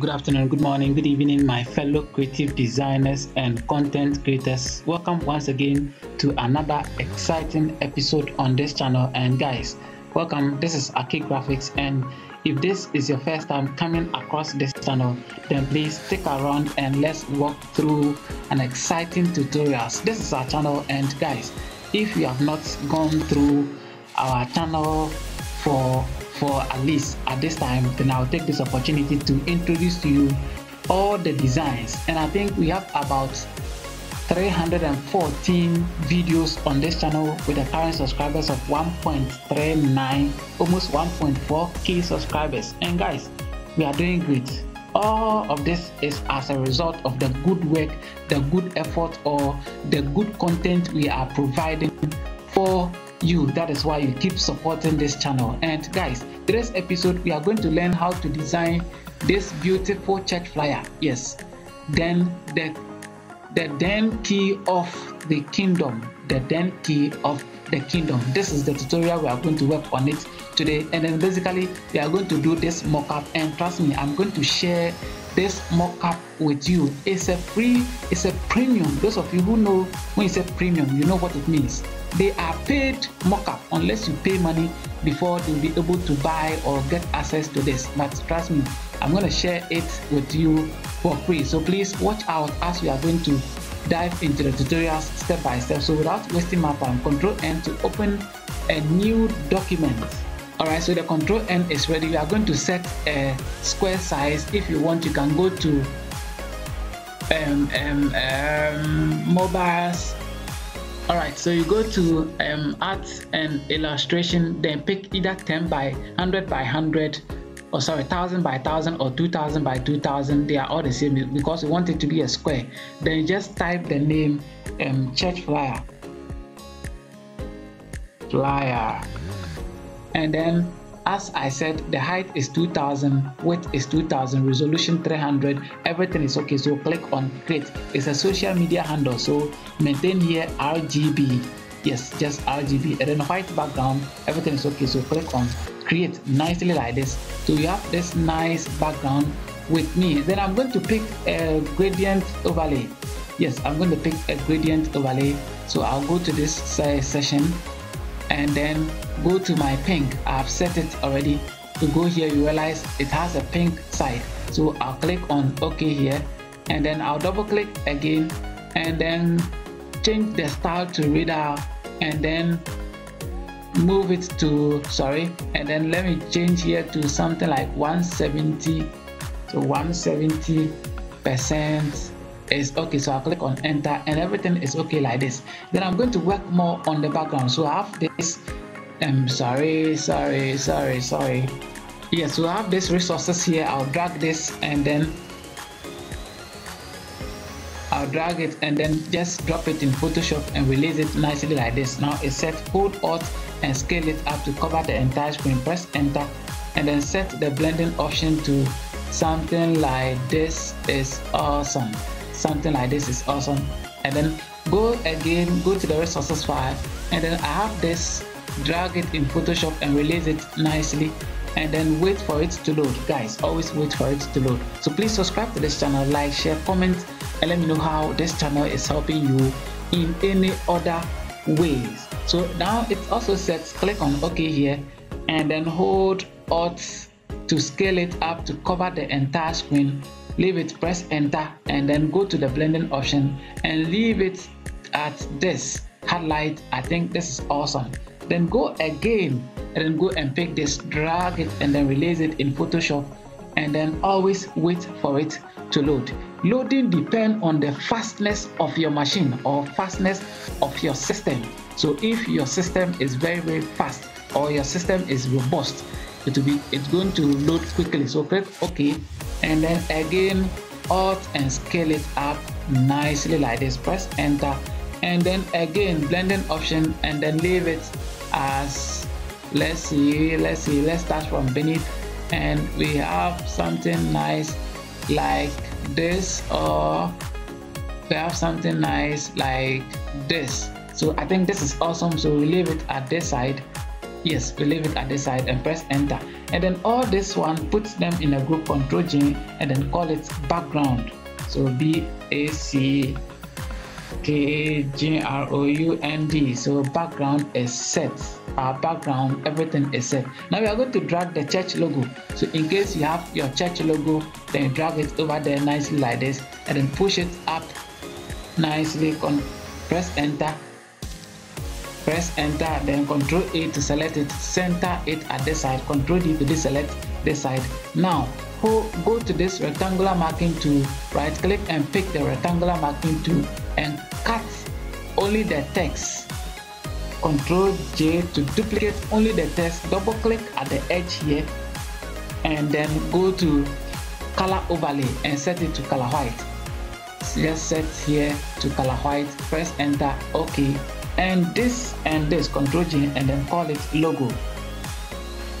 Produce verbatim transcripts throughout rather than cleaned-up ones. good afternoon, good morning, good evening, my fellow creative designers and content creators. Welcome once again to another exciting episode on this channel. And guys, welcome. This is Aki Graphics, and if this is your first time coming across this channel, then please stick around and let's walk through an exciting tutorial. This is our channel, and guys, if you have not gone through our channel for for at least at this time, then I'll take this opportunity to introduce to you all the designs. And I think we have about three hundred fourteen videos on this channel with the current subscribers of one point three nine, almost one point four K subscribers. And guys, we are doing great. All of this is as a result of the good work, the good effort, or the good content we are providing for you. That is why you keep supporting this channel. And guys, today's episode we are going to learn how to design this beautiful church flyer. Yes, then the the den key of the kingdom, the den key of the kingdom. This is the tutorial we are going to work on it today. And then basically we are going to do this mock-up, and trust me, I'm going to share this mock-up with you. It's a free, it's a premium. Those of you who know when it's a premium, you know what it means. They are paid mock-up, unless you pay money before they'll be able to buy or get access to this. But trust me, I'm going to share it with you for free. So please watch out as we are going to dive into the tutorials step by step. So without wasting my time, control N to open a new document. Alright, so the control N is ready. You are going to set a square size. If you want, you can go to um, um, um, mobiles. Alright, so you go to um, arts and illustration, then pick either ten by one hundred by one hundred, or sorry, one thousand by one thousand or two thousand by two thousand. They are all the same because we want it to be a square. Then just type the name um, church flyer. Flyer. And then, as I said, the height is two thousand, width is two thousand, resolution three hundred, everything is okay. So click on create. It's a social media handle, so maintain here R G B. Yes, just R G B. And then white background, everything is okay. So click on create nicely like this. So you have this nice background with me. Then I'm going to pick a gradient overlay. Yes, I'm going to pick a gradient overlay. So I'll go to this session and then go to my pink. I've set it already. To go here, you realize it has a pink side. So I'll click on OK here, and then I'll double click again, and then change the style to radar, and then move it to sorry. And then let me change here to something like one seventy. So one seventy percent. Is okay. So I'll click on enter, and everything is okay like this. Then I'm going to work more on the background. So I have this um sorry sorry sorry sorry yeah, so I have this resources here. I'll drag this and then I'll drag it and then just drop it in Photoshop and release it nicely like this. Now it's set. Hold Alt and scale it up to cover the entire screen. Press enter and then set the blending option to something like this is awesome. Something like this is awesome. And then go again, go to the resources file, and then I have this, drag it in Photoshop and release it nicely, and then wait for it to load. Guys, always wait for it to load. So please subscribe to this channel, like, share, comment, and let me know how this channel is helping you in any other ways. So now it also sets. Click on OK here and then hold Alt to scale it up to cover the entire screen. Leave it, press enter, and then go to the blending option and leave it at this highlight. I think this is awesome. Then go again and then go and pick this, drag it, and then release it in Photoshop, and then always wait for it to load. Loading depends on the fastness of your machine or fastness of your system. So if your system is very very fast or your system is robust, it will be it's going to load quickly. So click OK and then again Alt and scale it up nicely like this. Press enter and then again blending option and then leave it as, let's see let's see let's start from beneath, and we have something nice like this, or we have something nice like this. So I think this is awesome. So we leave it at this side. Yes, we leave it at this side and press enter, and then all this one, put them in a group control G and then call it background. So B A C K G R O U N D. So background is set. Our background, everything is set. Now we are going to drag the church logo. So in case you have your church logo, then you drag it over there nicely like this, and then push it up nicely. Press enter. Press enter, then control A to select it, center it at this side, control D to deselect this side. Now go to this rectangular marking tool, right click and pick the rectangular marking tool and cut only the text. Control J to duplicate only the text, double click at the edge here, and then go to color overlay and set it to color white. Just set here to color white, press enter, okay. And this and this, control G, and then call it logo.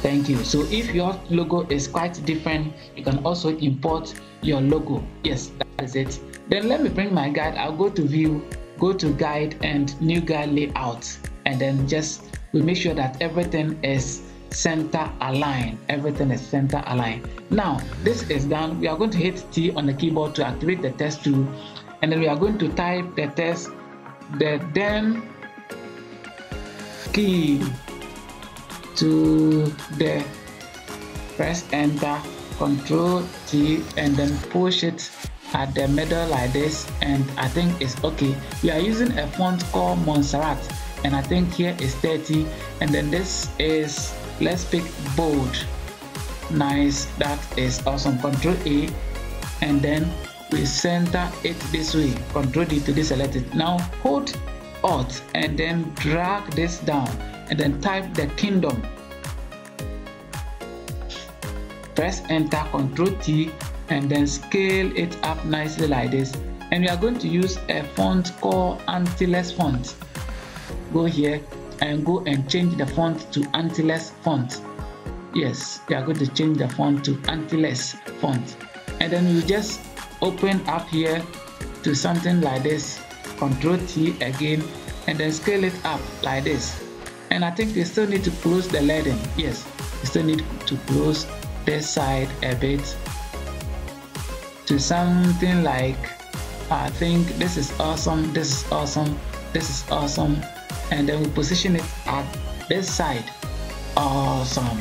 Thank you. So if your logo is quite different, you can also import your logo. Yes, that is it. Then let me bring my guide. I'll go to view, go to guide and new guide layout, and then just we make sure that everything is center align. Everything is center align. Now this is done. We are going to hit T on the keyboard to activate the text tool, and then we are going to type the text, the then key to the, press enter, control T, and then push it at the middle like this, and I think it's okay. We are using a font called Montserrat, and I think here is thirty, and then this is, let's pick bold. Nice, that is awesome. Control A, and then we center it this way, control D to deselect it. Now hold Alt and then drag this down and then type the kingdom, press enter, control T, and then scale it up nicely like this. And we are going to use a font called Antilles font. Go here and go and change the font to Antilles font. Yes, we are going to change the font to Antilles font, and then you just open up here to something like this, control T again, and then scale it up like this. And I think you still need to close the leading. Yes, you still need to close this side a bit to something like, I think this is awesome, this is awesome, this is awesome, and then we position it at this side. Awesome.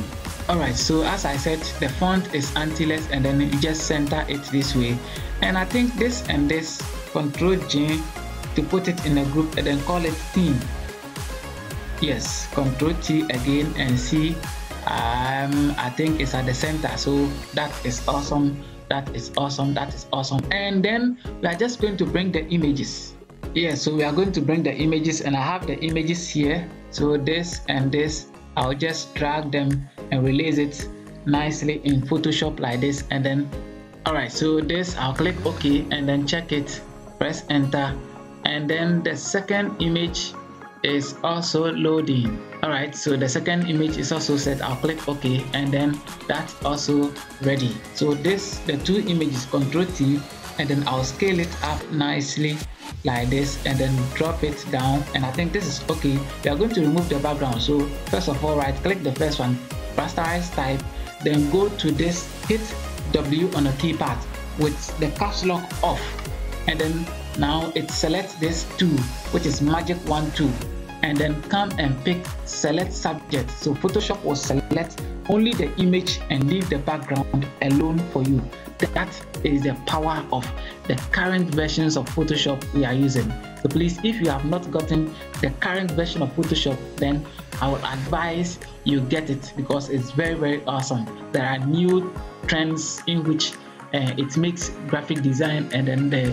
Alright, so as I said, the font is Antilles, and then you just center it this way. And I think this and this, control G to put it in a group and then call it theme. Yes, control T again and C. Um, I think it's at the center, so that is awesome, that is awesome, that is awesome. And then we are just going to bring the images. Yeah, so we are going to bring the images, and I have the images here. So this and this, I'll just drag them and release it nicely in Photoshop like this, and then alright, so this I'll click OK and then check it, press enter, and then the second image is also loading. Alright, so the second image is also set. I'll click OK, and then that's also ready. So this, the two images, control T, and then I'll scale it up nicely like this, and then drop it down, and I think this is okay. We are going to remove the background. So first of all, right click the first one, rasterize type, then go to this, hit W on the keypad with the caps lock off, and then now it selects this tool, which is magic one tool, and then come and pick select subject. So Photoshop will select only the image and leave the background alone for you. That is the power of the current versions of Photoshop we are using. So please, if you have not gotten the current version of Photoshop, then I would advise you get it, because it's very very awesome. There are new trends in which uh, it makes graphic design and then the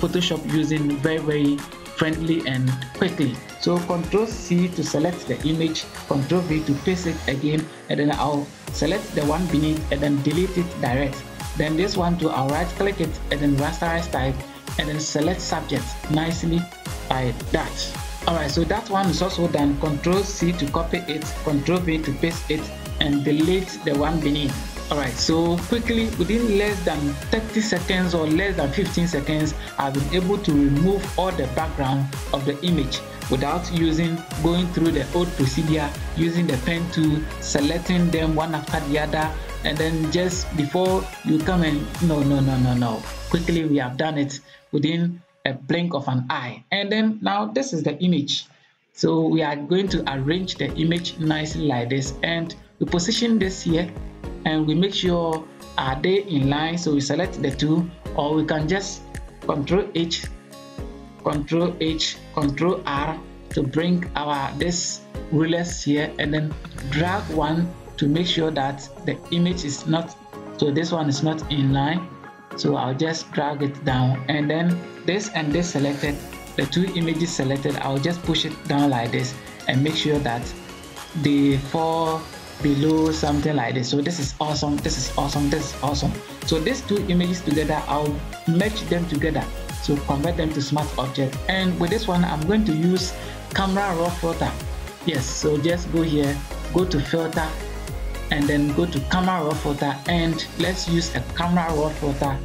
Photoshop using very very friendly and quickly. So control C to select the image, control V to paste it again, and then I'll select the one beneath and then delete it direct. Then this one too, I'll right click it and then rasterize type and then select subject nicely by that. Alright, so that one is also done. Control C to copy it, control V to paste it, and delete the one beneath. Alright, so quickly, within less than thirty seconds or less than fifteen seconds, I've been able to remove all the background of the image. without using going through the old procedure, using the pen tool, selecting them one after the other, and then just before you come and no no no no no quickly we have done it within a blink of an eye. And then now this is the image, so we are going to arrange the image nicely like this, and we position this here and we make sure are they in line. So we select the two, or we can just Control H, Control H, Control R to bring our this rulers here, and then drag one to make sure that the image is not, so this one is not in line, so I'll just drag it down, and then this and this selected, the two images selected, I'll just push it down like this and make sure that they fall below something like this. So this is awesome, this is awesome, this is awesome. So these two images together, I'll merge them together to convert them to smart object. And with this one, I'm going to use camera raw filter. Yes, so just go here, go to filter, and then go to camera raw filter, and let's use a camera raw filter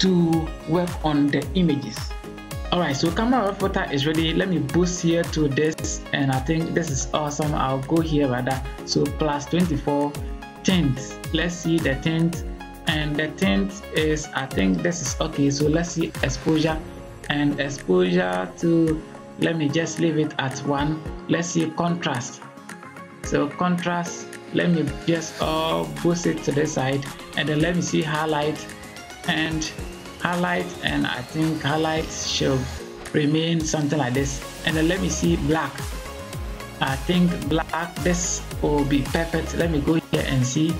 to work on the images. Alright, so camera raw filter is ready. Let me boost here to this, and I think this is awesome. I'll go here rather. So plus twenty-four tint. Let's see the tint, and the tint is, I think this is okay. So let's see exposure, and exposure to, let me just leave it at one. Let's see contrast. So contrast, let me just oh, boost it to this side, and then let me see highlight and highlight, and I think highlight should remain something like this. And then let me see black. I think black, this will be perfect. Let me go here and see.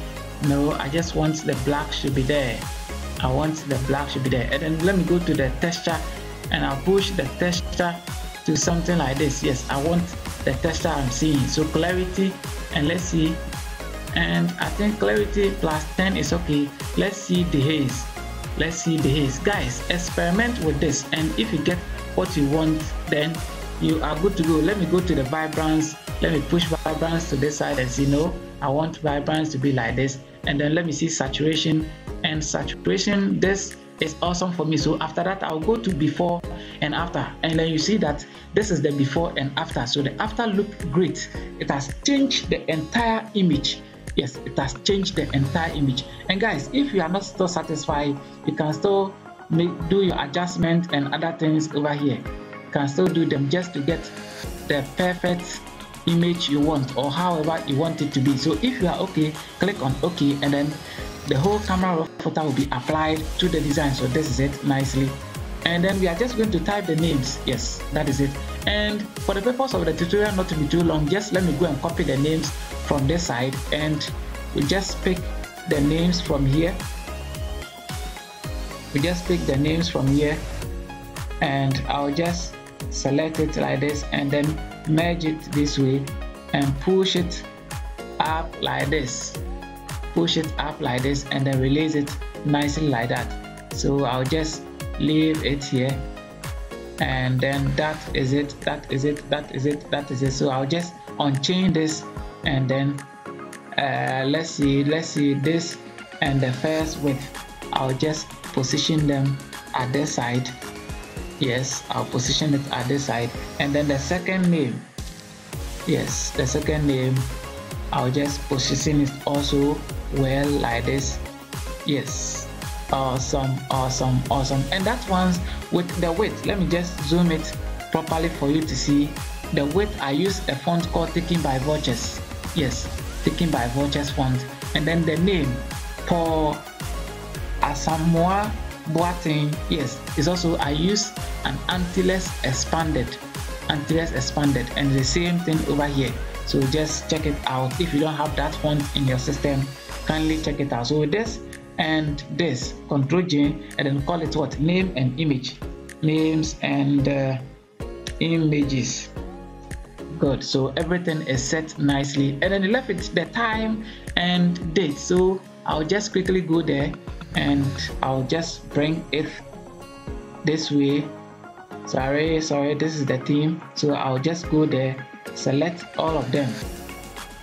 No, I just want the black should be there. I want the black should be there. And then let me go to the texture, and I'll push the texture to something like this. Yes, I want the texture I'm seeing. So clarity, and let's see. And I think clarity plus ten is okay. Let's see the haze. Let's see the haze. Guys, experiment with this, and if you get what you want, then you are good to go. Let me go to the vibrance. Let me push vibrance to this side and see. No, I want vibrance to be like this. And then let me see saturation, and saturation, this is awesome for me. So after that, I'll go to before and after, and then you see that this is the before and after. So the after looked great. It has changed the entire image. Yes, it has changed the entire image. And guys, if you are not still satisfied, you can still make, do your adjustment and other things over here. You can still do them just to get the perfect image you want, or however you want it to be. So if you are okay, click on OK, and then the whole camera raw filter will be applied to the design. So this is it nicely. And then we are just going to type the names. Yes, that is it. And for the purpose of the tutorial not to be too long, just let me go and copy the names from this side, and we just pick the names from here. We just pick the names from here, and I'll just select it like this, and then merge it this way and push it up like this, push it up like this, and then release it nicely like that. So I'll just leave it here, and then that is it, that is it, that is it, that is it. So I'll just unchain this, and then uh, let's see, let's see this and the first width. I'll just position them at this side. Yes, I'll position it at this side, and then the second name. Yes, the second name, I'll just position it also well like this. Yes, awesome, awesome, awesome. And that one's with the width. Let me just zoom it properly for you to see the width. I use a font called Taking by Vortex. Yes, Taking by Vortex font. And then the name for Asamoa Boateng. Yes, is also I use an Antilles expanded, Antilles expanded, and the same thing over here. So just check it out. If you don't have that font in your system, kindly check it out. So this and this, Control J, and then call it what? Name and image, names and uh, images. Good. So everything is set nicely, and then you left it the time and date. So I'll just quickly go there, and I'll just bring it this way. Sorry, sorry, this is the theme. So I'll just go there, select all of them.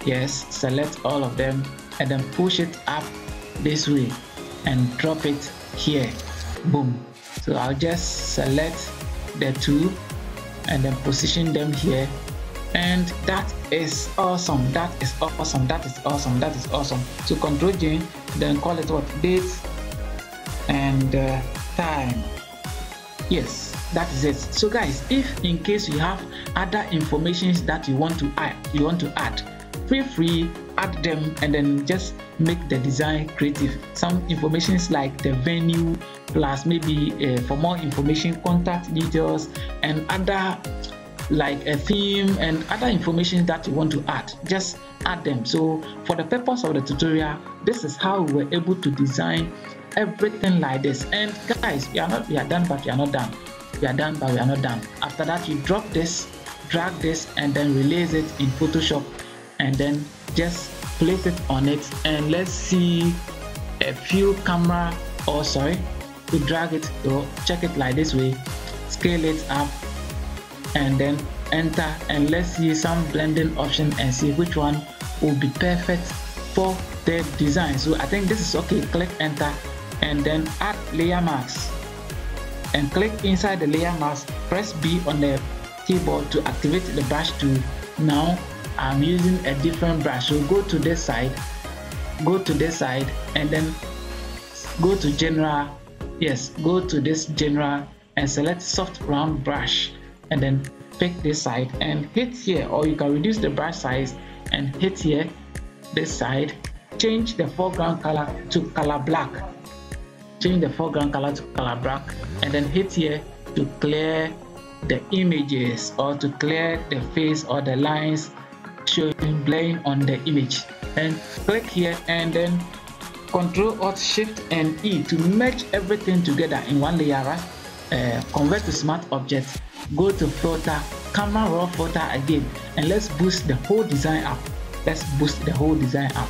Yes, select all of them, and then push it up this way and drop it here. Boom. So I'll just select the two, and then position them here. And that is awesome. That is awesome. That is awesome. That is awesome. So Control J, then call it what, date and uh, time. Yes, that is it. So guys, if in case you have other informations that you want to add, you want to add, feel free, add them, and then just make the design creative. Some informations like the venue, plus maybe uh, for more information, contact details, and other like a theme and other information that you want to add, just add them. So for the purpose of the tutorial, this is how we were able to design everything like this. And guys, we are not we are done but we are not done. We are done but we are not done. After that, you drop this, drag this, and then release it in Photoshop, and then just place it on it. And let's see a few camera oh sorry we drag it to check it like this way, scale it up, and then enter, and let's see some blending option and see which one will be perfect for the design. So I think this is okay. Click enter and then add layer mask, and click inside the layer mask, press B on the keyboard to activate the brush tool. Now I'm using a different brush, so go to this side, go to this side, and then go to general. Yes, go to this general and select soft round brush, and then pick this side and hit here, or you can reduce the brush size and hit here, this side. Change the foreground color to color black, change the foreground color to color black, and then hit here to clear the images, or to clear the face or the lines showing blurring on the image. And click here and then Control Alt Shift and E to merge everything together in one layer, right? Uh, convert to smart object, go to filter, camera raw filter again, and let's boost the whole design up. Let's boost the whole design up.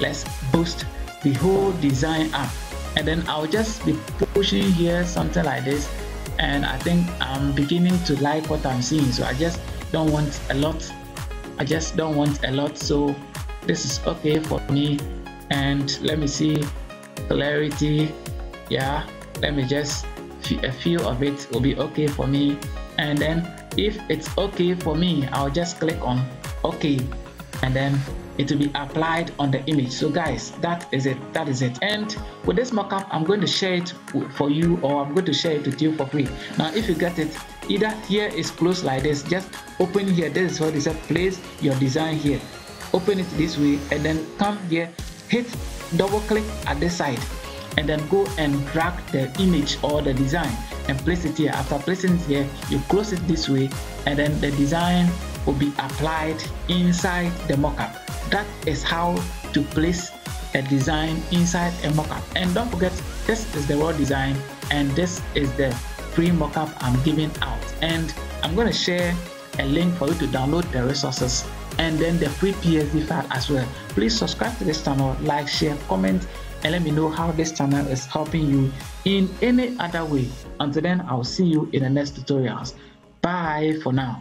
Let's boost the whole design up. And then I'll just be pushing here something like this, and I think I'm beginning to like what I'm seeing, so I just don't want a lot. I just don't want a lot, so this is okay for me. And let me see clarity. Yeah, let me just, a few of it will be okay for me. And then if it's okay for me, I'll just click on okay, and then it will be applied on the image. So guys, that is it, that is it. And with this mockup, I'm going to share it for you, or I'm going to share it with you for free. Now if you get it, either here is closed like this, just open here, this is what it says, place your design here, open it this way, and then come here, hit double click at this side, and then go and drag the image or the design and place it here. After placing it here, you close it this way, and then the design will be applied inside the mockup. That is how to place a design inside a mockup. And don't forget, this is the raw design, and this is the free mockup I'm giving out. And I'm going to share a link for you to download the resources and then the free P S D file as well. Please subscribe to this channel, like, share, comment, and let me know how this channel is helping you in any other way. Until then, I'll see you in the next tutorials. Bye for now.